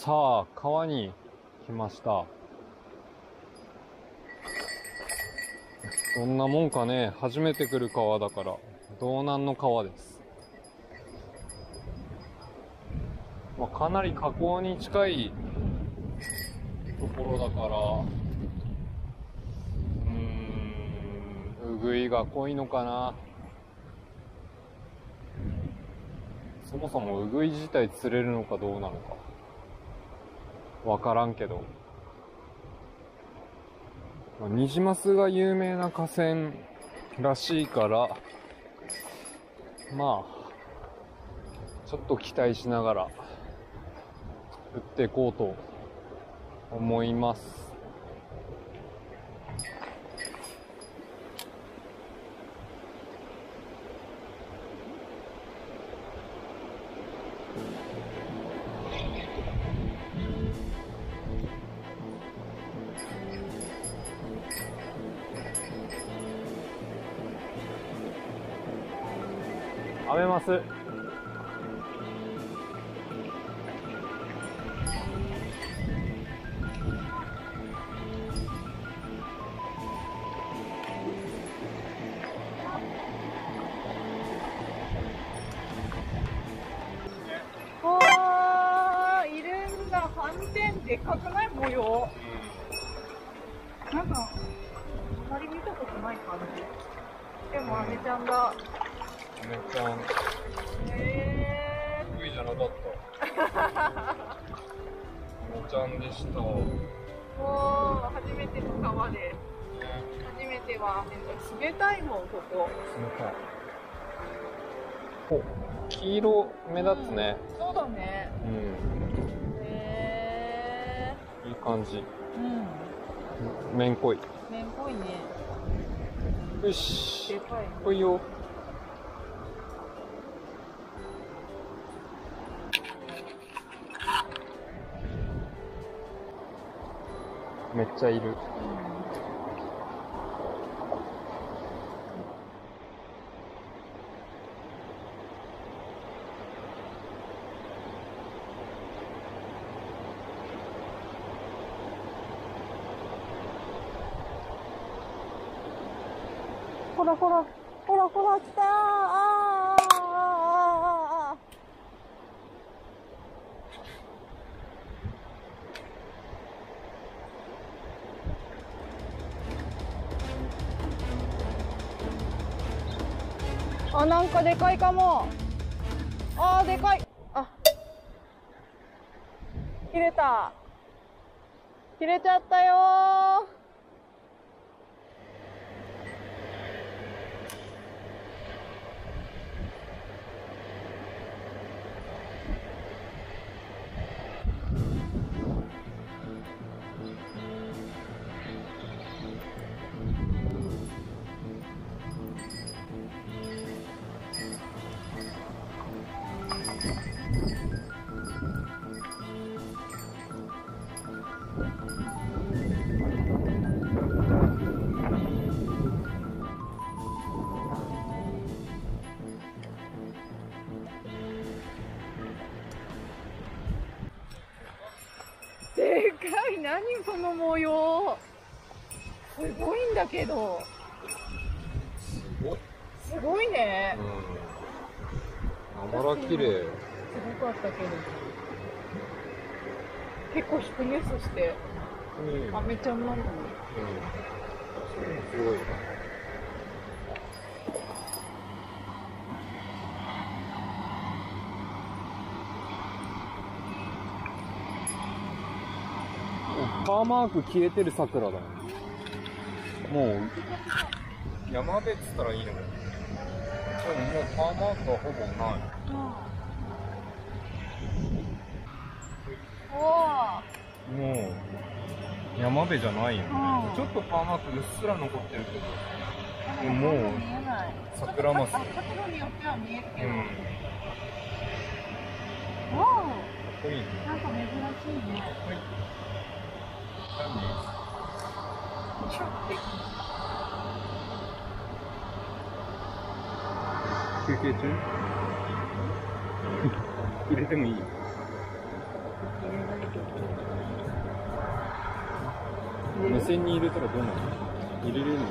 さあ、川に来ました。どんなもんかね。初めて来る川だから、道南の川です。まあ、かなり河口に近いところだから、うぐいが濃いのかな。そもそもウグイ自体釣れるのかどうなのかわからんけど、ニジマスが有名な河川らしいから、まあちょっと期待しながら打っていこうと思います。アメマス。わー、いるんだ。反転でっかくない？模様。なんかあまり見たことない感じ。でもアメちゃんだ。めっちゃ得意じゃなかったおもちゃんでした。お、初めての川で、初めては冷たいもん。ここ冷たい。お、黄色目立つね。そうだね。いい感じ。めんこい、めんこいね。よし、来いよ。めっちゃいる。ほらほらほらほら来たー。あーあーあー。あ、なんかでかいかも。あー、でかい。あ、切れた。切れちゃったよー。何その模様、すごいんだけど。すごいね。あまら綺麗。すごかったけど。結構低め、そして。アメちゃんなんだね。すごい。パーマーク消えてる桜だね。もう山辺っつったらいいのかな。でももうパーマークはほぼない。もう山辺じゃないよね。ちょっとパーマークうっすら残ってるけど、もう桜マス。角度によっては見えるけど。おお。かっこいいね。なんか珍しいね。休憩中入れてもいいよ。無線に入れたらどうなの？入れれるの？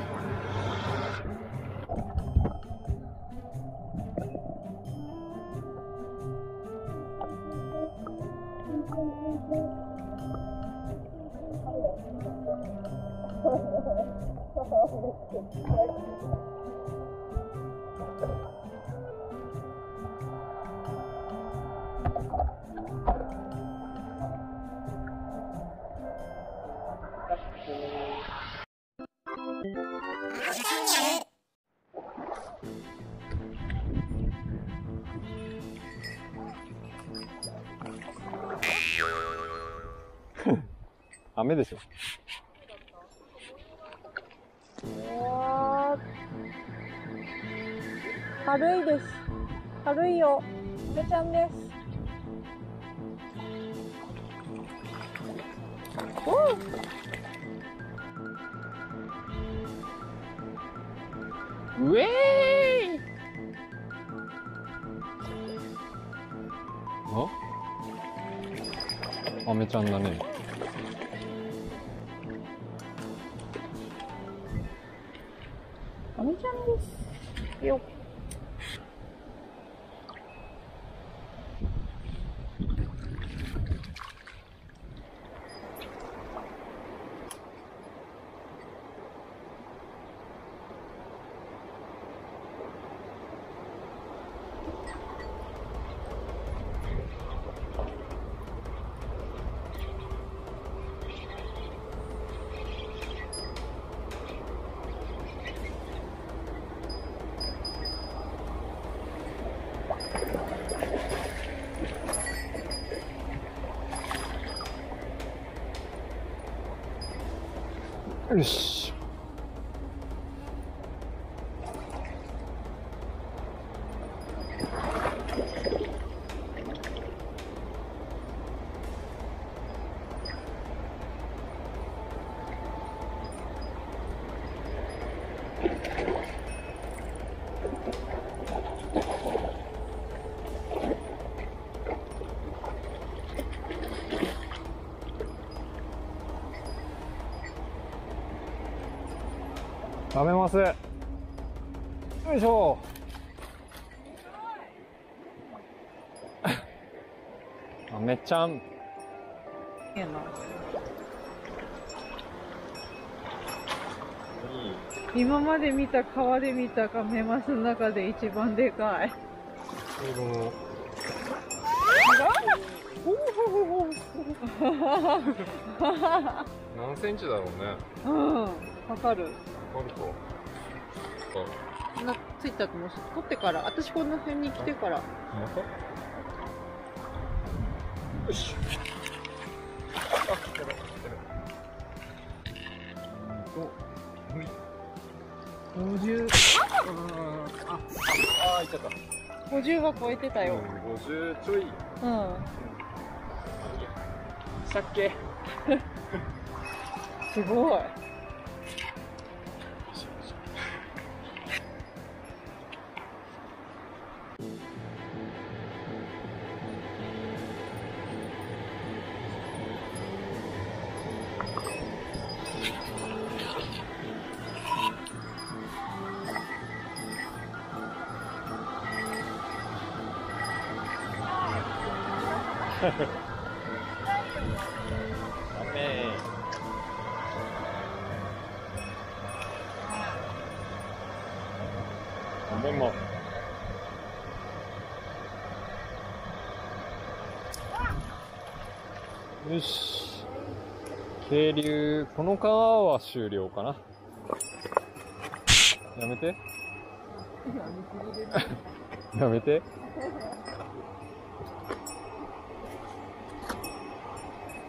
雨でしょ。軽いです。軽いよ。あめちゃんです。おう。ウェイ。あめちゃんだね。あめちゃんですよ。よし。食べます。よいしょ。あめちゃん。今まで見た川で見たカメマスの中で一番でかい。何センチだろうね。うん、わかる。こんなついたもう取ってから、私この辺に来てから。また？よし。あ、やばい、50。あ、いっちゃった。50は超えてたよ。50ちょい。うん。さっけ。すごい。ダメ。ダメも。よし。渓流、この川は終了かな。やめて。やめて。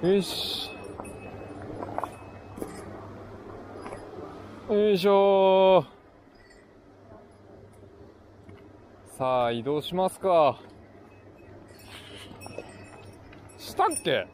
よし。よいしょ。さあ、移動しますか。したっけ？